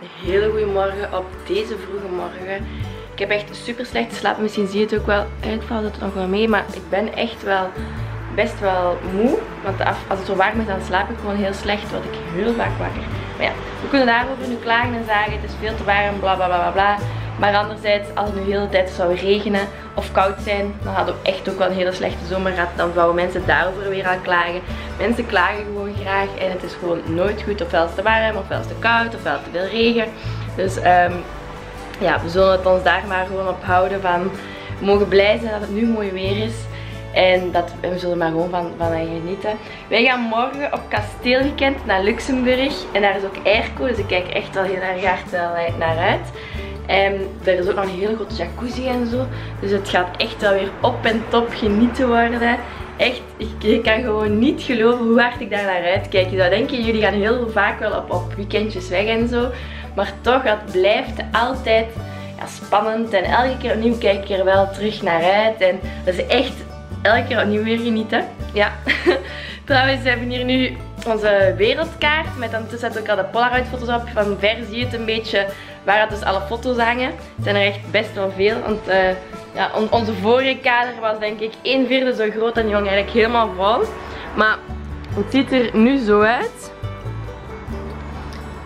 Een hele goede morgen op deze vroege morgen. Ik heb echt super slecht geslapen. Misschien zie je het ook wel. Eigenlijk valt het nog wel mee. Maar ik ben echt wel best wel moe. Want als het zo warm is, dan slaap ik gewoon heel slecht. Word ik heel vaak wakker. Maar ja, we kunnen daarover nu klagen en zagen. Het is veel te warm, bla bla bla bla. Maar anderzijds, als het nu de hele tijd zou regenen of koud zijn, dan hadden we echt ook wel een hele slechte zomer gehad. Dan zouden mensen daarover weer aan klagen. Mensen klagen gewoon graag en het is gewoon nooit goed. Ofwel is te warm, ofwel is te koud, ofwel te veel regen. Dus ja, we zullen het ons daar maar gewoon op houden van, we mogen blij zijn dat het nu mooi weer is. En we zullen maar gewoon van genieten. Wij gaan morgen op Kasteelgekend naar Luxemburg. En daar is ook Eirco, dus ik kijk echt wel heel erg hard naar uit. En er is ook nog een hele grote jacuzzi en zo. Dus het gaat echt wel weer op en top genieten worden. Echt, ik kan gewoon niet geloven hoe hard ik daar naar uitkijk. Je zou denken, jullie gaan heel vaak wel op weekendjes weg en zo. Maar toch, dat blijft altijd ja, spannend. En elke keer opnieuw kijk ik er wel terug naar uit. En dat is echt elke keer opnieuw weer genieten. Ja. Trouwens, we hebben hier nu onze wereldkaart. Met dan tussen ook al de Polaroid-foto's op. Van ver zie je het een beetje waar het dus alle foto's hangen. Het zijn er echt best wel veel. Want ja, onze vorige kader was denk ik 1/4 zo groot en die hong eigenlijk helemaal vol. Maar het ziet er nu zo uit.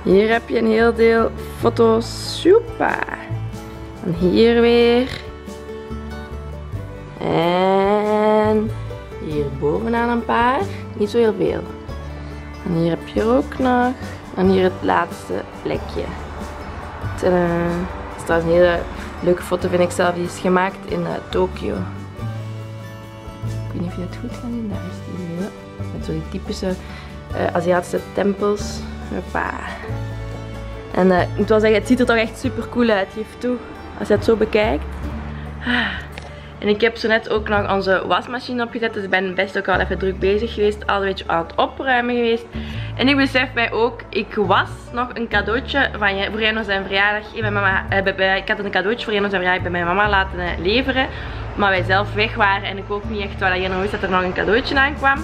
Hier heb je een heel deel foto's. Super. En hier weer. En hier bovenaan een paar. Niet zo heel veel. En hier heb je er ook nog. En hier het laatste plekje. Het is trouwens een hele leuke foto, vind ik zelf. Die is gemaakt in Tokio. Ik weet niet of je het goed kan zien. Daar is die nieuwe. Met zo'n typische Aziatische tempels. Hoppa. En ik moet wel zeggen, het ziet er toch echt super cool uit. Geef toe, als je het zo bekijkt. En ik heb zo net ook nog onze wasmachine opgezet. Dus ik ben best ook al even druk bezig geweest. Al een beetje aan het opruimen geweest. En ik besef mij ook, ik was nog een cadeautje voor Jenno zijn verjaardag. Ik had een cadeautje voor Jenno zijn verjaardag bij mijn mama laten leveren. Maar wij zelf weg waren en ik ook niet echt waar Jenno wist dat er nog een cadeautje aankwam.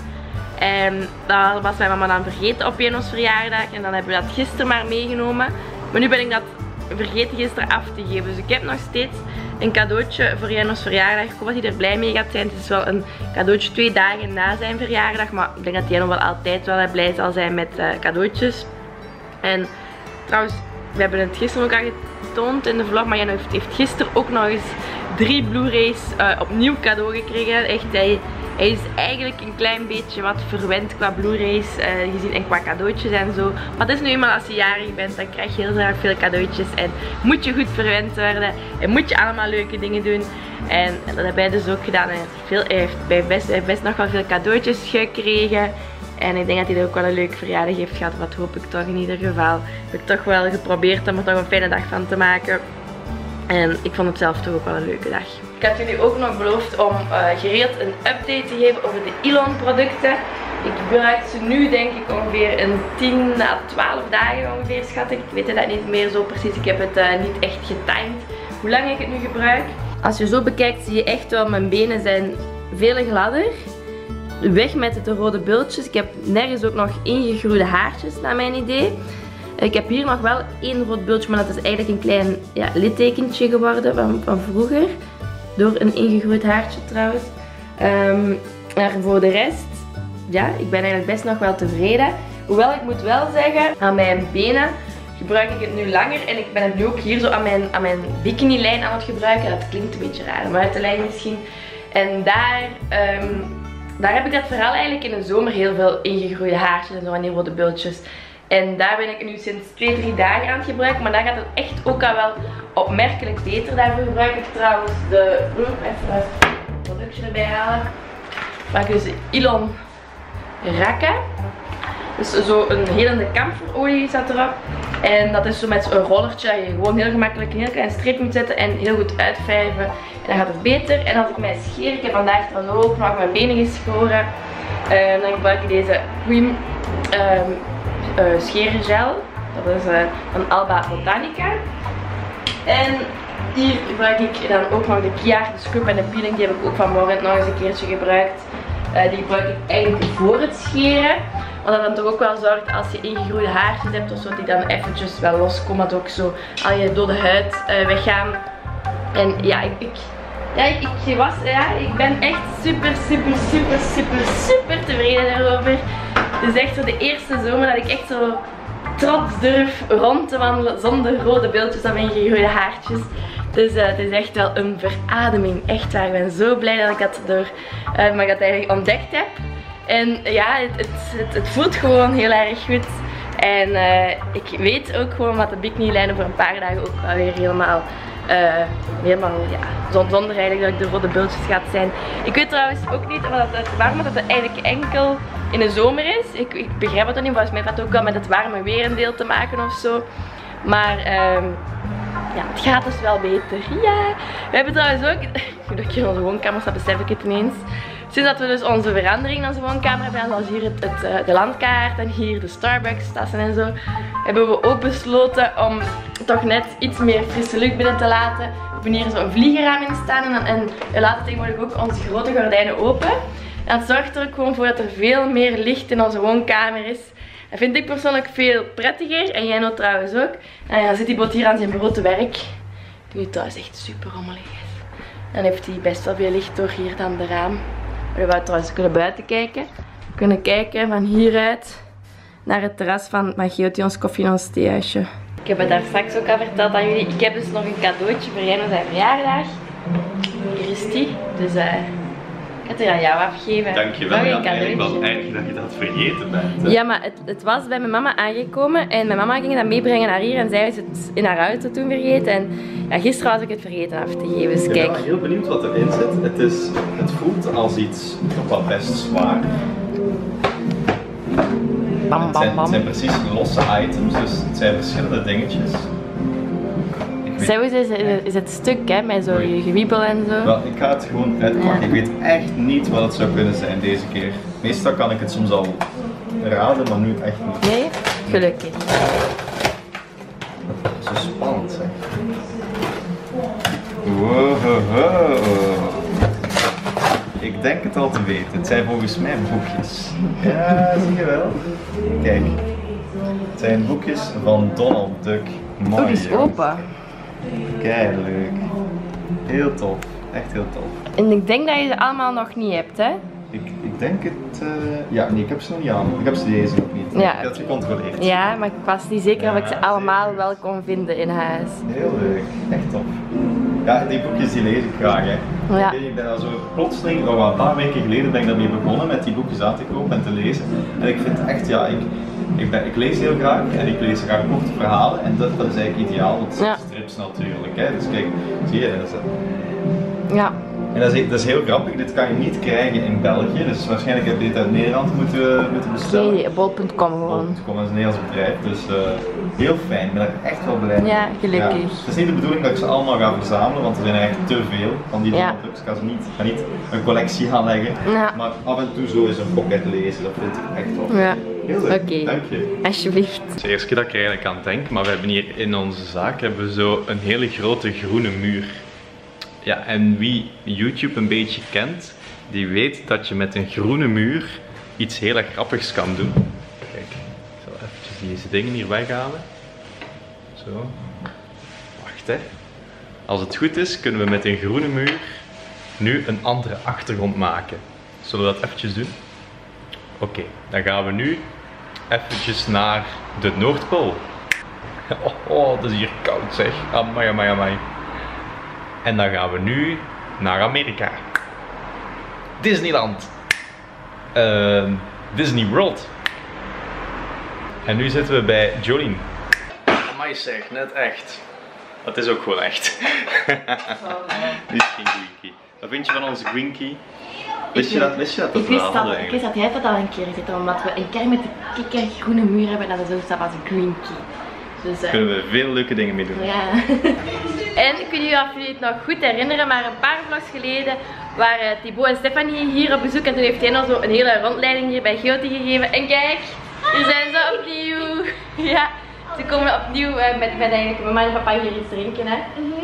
En dat was mijn mama dan vergeten op Jenno's verjaardag. En dan hebben we dat gisteren maar meegenomen. Maar nu ben ik dat vergeten gisteren af te geven. Dus ik heb nog steeds een cadeautje voor Jenno's verjaardag. Ik hoop dat hij er blij mee gaat zijn. Het is wel een cadeautje 2 dagen na zijn verjaardag. Maar ik denk dat Jenno wel altijd wel blij zal zijn met cadeautjes. En trouwens, we hebben het gisteren ook al getoond in de vlog. Maar Jenno heeft gisteren ook nog eens 3 Blu-rays opnieuw cadeau gekregen. Echt, hij is eigenlijk een klein beetje wat verwend qua Blu-rays gezien en qua cadeautjes en zo. Maar het is nu eenmaal als je jarig bent, dan krijg je heel erg veel cadeautjes. En moet je goed verwend worden. En moet je allemaal leuke dingen doen. En dat hebben wij dus ook gedaan. Hij heeft best nog wel veel cadeautjes gekregen. En ik denk dat hij er ook wel een leuke verjaardag heeft gehad. Wat hoop ik toch in ieder geval. Ik heb toch wel geprobeerd om er toch een fijne dag van te maken. En ik vond het zelf toch ook wel een leuke dag. Ik had jullie ook nog beloofd om geregeld een update te geven over de Ylonn producten. Ik gebruik ze nu denk ik ongeveer een 10 à 12 dagen ongeveer, schat ik. Ik weet dat niet meer zo precies. Ik heb het niet echt getimed hoe lang ik het nu gebruik. Als je zo bekijkt zie je echt wel mijn benen zijn veel gladder. Weg met de rode bultjes. Ik heb nergens ook nog ingegroeide haartjes naar mijn idee. Ik heb hier nog wel 1 rood bultje, maar dat is eigenlijk een klein ja, littekentje geworden van vroeger. Door een ingegroeid haartje trouwens. Maar voor de rest, ja, ik ben eigenlijk best nog wel tevreden. Hoewel ik moet wel zeggen, aan mijn benen gebruik ik het nu langer. En ik ben het nu ook hier zo aan mijn bikinilijn aan het gebruiken. Dat klinkt een beetje raar, maar uit de lijn misschien. En daar heb ik dat vooral eigenlijk in de zomer heel veel ingegroeide haartjes en zo van die rode bultjes. En daar ben ik nu sinds 2-3 dagen aan het gebruiken. Maar daar gaat het echt ook al wel opmerkelijk beter. Daarvoor gebruik ik trouwens de even het productje erbij halen. Maak dus Ylonn rakken. Dus zo'n helende kamferolie staat erop. En dat is zo met zo'n rollertje. Je gewoon heel gemakkelijk een heel klein streep moet zetten. En heel goed uitwrijven. En dan gaat het beter. En als ik mij scheer, ik heb vandaag trouwens ook nog mijn benen geschoren. Dan gebruik ik deze cream. Scheergel, dat is van Alba Botanica. En hier gebruik ik dan ook nog de kiaar, de scrub en de peeling. Die heb ik ook vanmorgen nog eens een keertje gebruikt. Die gebruik ik eigenlijk voor het scheren. Wat dat dan toch ook wel zorgt als je ingegroeide haartjes hebt ofzo, die dan eventjes wel loskomen. Dat ook zo al je dode huid weggaan. En ja, ik ben echt super tevreden daarover. Het is echt zo de eerste zomer dat ik echt zo trots durf rond te wandelen zonder rode beeldjes aan mijn gegroeide haartjes. Dus het is echt wel een verademing, echt waar. Ik ben zo blij dat ik dat, eigenlijk ontdekt heb. En ja, het voelt gewoon heel erg goed. En ik weet ook gewoon dat de bikinilijnen voor een paar dagen ook wel weer helemaal... zonder eigenlijk dat ik de rode bultjes gaat zijn. Ik weet trouwens ook niet waarom dat het eigenlijk enkel in de zomer is. Ik begrijp het ook niet, volgens mij heeft dat ook wel met het warme weer een deel te maken ofzo. Maar ja, het gaat dus wel beter. Ja! We hebben trouwens ook, dat ik hier in onze woonkamer sta, besef ik het ineens. Sinds dat we dus onze verandering in onze woonkamer hebben, zoals hier de landkaart en hier de Starbucks-tassen en zo, hebben we ook besloten om toch net iets meer frisse lucht binnen te laten. We hebben hier zo'n vliegenraam in staan en we laten tegenwoordig ook onze grote gordijnen open. En dat zorgt er ook gewoon voor dat er veel meer licht in onze woonkamer is. Dat vind ik persoonlijk veel prettiger en Jenno trouwens ook. En dan zit die bot hier aan zijn bureau te werk. Die thuis echt super rommelig is. Dan heeft hij best wel veel licht door hier dan de raam. We wouden trouwens kunnen buiten kijken. We kunnen kijken van hieruit naar het terras van Magio, die ons koffie en ons theehuisje. Ik heb het daar straks ook al verteld aan jullie. Ik heb dus nog een cadeautje voor Jenno zijn verjaardag. Hier is die. Dus ik had het aan jou afgeven. Dankjewel. Nog een cadeautje. Ik was eigenlijk dat je dat vergeten bent. Hè? Ja, maar het was bij mijn mama aangekomen. En mijn mama ging dat meebrengen naar hier. En zij was het in haar auto toen vergeten. En ja, gisteren was ik het vergeten af te geven. Dus kijk. Ik ben heel benieuwd wat erin zit. Het voelt als iets toch wel best zwaar. Bam, bam, bam. Het zijn precies losse items, dus het zijn verschillende dingetjes. Zelfs is het stuk, hè, met zo je gewiebel en zo. Wel, ik ga het gewoon uitpakken. Ja. Ik weet echt niet wat het zou kunnen zijn deze keer. Meestal kan ik het soms al raden, maar nu echt niet. Nee? Gelukkig. Zo spannend, zeg. Wow. Ik denk het al te weten. Het zijn volgens mij boekjes. Ja, zie je wel. Kijk. Het zijn boekjes van Donald Duck. Mooi. Boekjes open. Kijk, leuk. Heel tof. Echt heel tof. En ik denk dat je ze allemaal nog niet hebt, hè? Ik denk het... ja, nee, ik heb ze nog niet aan. Ik heb ze deze nog niet. Ja. Ik heb ze gecontroleerd. Ja, maar ik was niet zeker of ik ze allemaal wel kon vinden in huis. Heel leuk. Echt tof. Ja, die boekjes die lees ik graag, hè. Ja. Ik ben al zo plotseling, een paar weken geleden ben ik daarmee begonnen met die boekjes aan te kopen en te lezen. En ik vind echt, ja, ik lees heel graag en ik lees graag korte verhalen en dat is eigenlijk ideaal, want ja, strips natuurlijk, hè. Dus kijk, zie je, dat is het. Ja. En dat is heel grappig, dit kan je niet krijgen in België, dus waarschijnlijk heb je dit uit Nederland moeten bestellen. Nee, Bol.com gewoon. Bol.com is een Nederlands bedrijf, dus heel fijn, ik ben er echt wel blij mee. Ja, gelukkig. Ja. Het is niet de bedoeling dat ik ze allemaal ga verzamelen, want er zijn eigenlijk te veel van die dingen. Dus ik ga ze niet een collectie gaan leggen, ja, maar af en toe zo eens een pocket lezen, dat vind ik echt tof. Ja. Heel leuk, dank je. Alsjeblieft. Het is de eerste keer dat ik er eigenlijk aan denk, maar we hebben hier in onze zaak hebben we zo een hele grote groene muur. Ja, en wie YouTube een beetje kent, die weet dat je met een groene muur iets heel erg grappigs kan doen. Kijk, ik zal eventjes deze dingen hier weghalen. Zo. Wacht, hè. Als het goed is, kunnen we met een groene muur nu een andere achtergrond maken. Zullen we dat eventjes doen? Oké, dan gaan we nu eventjes naar de Noordpool. Oh, dat is hier koud, zeg. Amai, amai, amai. En dan gaan we nu naar Amerika. Disneyland. Disney World. En nu zitten we bij Jolien. Amai zeg, net echt. Dat is ook gewoon echt. Dit is geen green key. Wat vind je van onze green key? Ik wist dat jij dat al een keer gezet, omdat we een keer met de kikkergroene muur hebben en dat is ook dat als green key. Dus, kunnen we veel leuke dingen mee doen. Ja. En ik weet niet of jullie het nog goed herinneren, maar een paar vlogs geleden waren Thibaut en Stefanie hier op bezoek. En toen heeft Jenno zo een hele rondleiding hier bij Giotti gegeven. En kijk, hier zijn ze opnieuw. Ja, Toen komen we opnieuw met eigenlijk mama en papa hier iets drinken. Hè.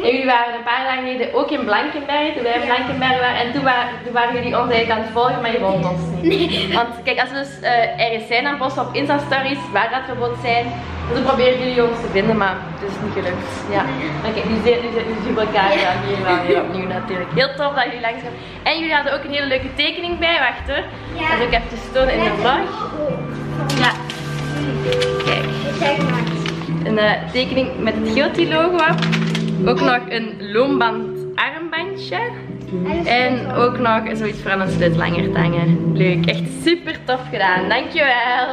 En jullie waren een paar dagen geleden ook in Blankenberg, toen wij in Blankenberg waren. En toen waren jullie ons eigenlijk aan het volgen, maar je vond ons niet. Nee. Want kijk, als we dus ergens zijn, dan posten we op Insta-stories waar dat we bijvoorbeeld zijn. Dus dan proberen jullie ons te vinden, maar het is niet gelukt. Ja. Maar kijk, nu zien we elkaar hier opnieuw natuurlijk. Heel tof dat jullie langs gaan. En jullie hadden ook een hele leuke tekening bij, wacht hoor. Ja. Dat is ook even te tonen in de vlog. Ja. Kijk. Een tekening met het Guilty logo op. Ook nog een loonbandarmbandje. En ook nog zoiets voor aan een sleutelangertanger. Leuk, echt super tof gedaan. Dankjewel.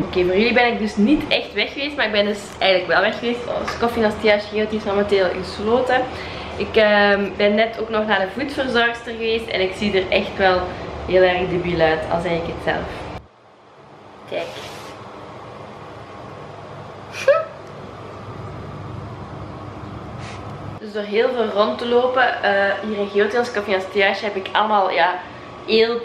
Oké, voor jullie ben ik dus niet echt weg geweest, maar ik ben dus eigenlijk wel weg geweest. Ons koffienastiage Guilty is momenteel gesloten. Ik ben net ook nog naar de voedselverzorgster geweest en ik zie er echt wel heel erg debiel uit, al zeg ik het zelf. Kijk. Dus door heel veel rond te lopen, hier in Guilty als koffienastiage heb ik allemaal ja, eelt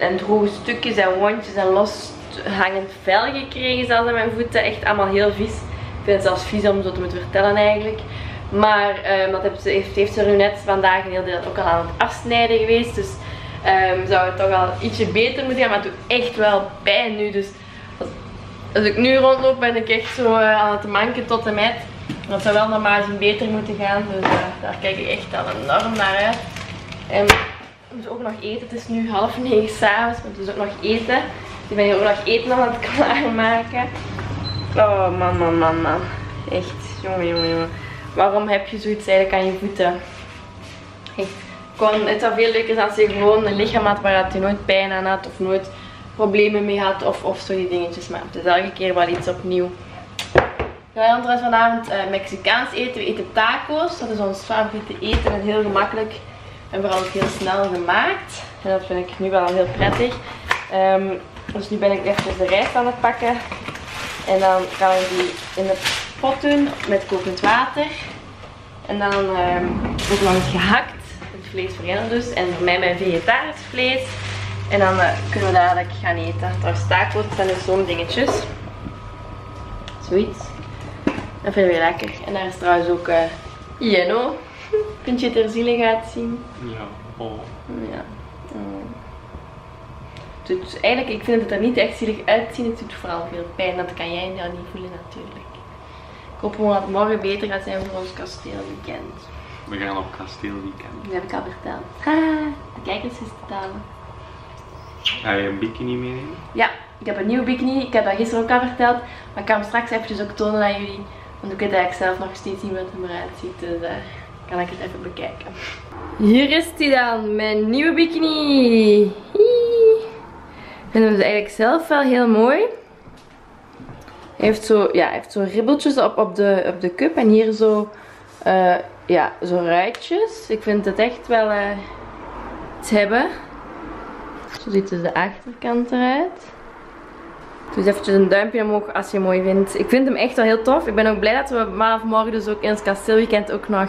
en droge stukjes en wondjes en loshangend vel gekregen zelfs aan mijn voeten. Echt allemaal heel vies. Ik vind het zelfs vies om zo te moeten vertellen eigenlijk. Maar dat heeft ze nu net vandaag een heel deel ook al aan het afsnijden geweest. Dus zou het toch al ietsje beter moeten gaan, maar het doet echt wel pijn nu. Dus als ik nu rondloop ben ik echt zo aan het manken tot en met. Dat zou wel normaal eens beter moeten gaan, dus daar kijk ik echt al enorm naar uit. En we moeten ook nog eten, het is nu 20:30 s'avonds, maar het is ook nog eten. Ik ben hier ook nog eten aan het klaarmaken. Oh man. Echt, jongen. Waarom heb je zoiets eigenlijk aan je voeten? Echt, het zou veel leuker zijn als je gewoon een lichaam had waar je nooit pijn aan had of nooit problemen mee had of zo die dingetjes. Maar het is elke keer wel iets opnieuw. Wij gaan trouwens vanavond Mexicaans eten. We eten tacos. Dat is ons favoriete eten en heel gemakkelijk. En vooral ook heel snel gemaakt. En dat vind ik nu wel heel prettig. Dus nu ben ik even de rijst aan het pakken. En dan gaan we die in de pot doen met kokend water. En dan ook nog het gehakt. Het vlees voor Jenno dus. En voor mij mijn vegetarisch vlees. En dan kunnen we dadelijk gaan eten. Trouwens tacos zijn dus zo'n dingetjes. Zoiets. Dat vind ik weer lekker. En daar is trouwens ook Jenno. Vind je het er zielig uitzien? Ja. Oh. Ja. Dus eigenlijk, ik vind het er niet echt zielig uitzien. Het doet vooral veel pijn. Dat kan jij nou niet voelen natuurlijk. Ik hoop gewoon dat het morgen beter gaat zijn voor ons Kasteelgekend. We gaan op Kasteelgekend. Dat heb ik al verteld. Ah, de kijkers is te talen. Ga je een bikini meenemen? Ja, ik heb een nieuwe bikini. Ik heb dat gisteren ook al verteld. Maar ik kan hem straks eventjes ook tonen aan jullie. Want ik weet eigenlijk zelf nog steeds niet wat het eruit ziet. Dus daar kan ik het even bekijken. Hier is die dan, mijn nieuwe bikini. Ik vind hem dus eigenlijk zelf wel heel mooi. Hij heeft zo, ja, ribbeltjes op de cup. En hier zo, ja, zo ruitjes. Ik vind het echt wel iets hebben. Zo ziet dus de achterkant eruit. Dus eventjes een duimpje omhoog als je hem mooi vindt. Ik vind hem echt wel heel tof. Ik ben ook blij dat we morgen dus ook in het Kasteelgekend ook nog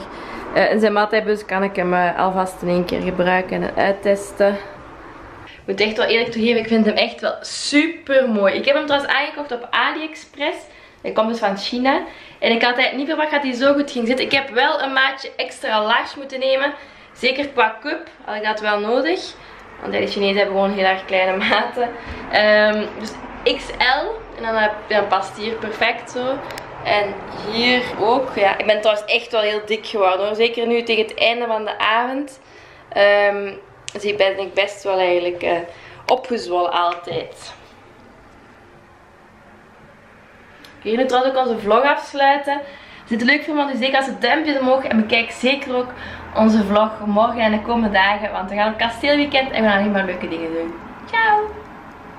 zijn maat hebben. Dus kan ik hem alvast in één keer gebruiken en uittesten. Ik moet echt wel eerlijk toegeven, ik vind hem echt wel super mooi. Ik heb hem trouwens aangekocht op AliExpress. Hij komt dus van China. En ik had eigenlijk niet verwacht dat hij zo goed ging zitten. Ik heb wel een maatje extra large moeten nemen. Zeker qua cup had ik dat wel nodig. Want de Chinezen hebben gewoon heel erg kleine maten. Dus XL. En dan past hier perfect zo. En hier ook. Ja, ik ben trouwens echt wel heel dik geworden hoor. Zeker nu tegen het einde van de avond. Dus hier ben ik best wel eigenlijk opgezwollen altijd. Hier nu trouwens ook onze vlog afsluiten. Als je het leuk vindt, dus zeker als het duimpje omhoog. En bekijk zeker ook onze vlog morgen en de komende dagen. Want we gaan op Kasteelgekend en we gaan helemaal leuke dingen doen. Ciao!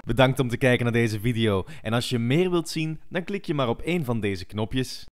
Bedankt om te kijken naar deze video. En als je meer wilt zien, dan klik je maar op één van deze knopjes.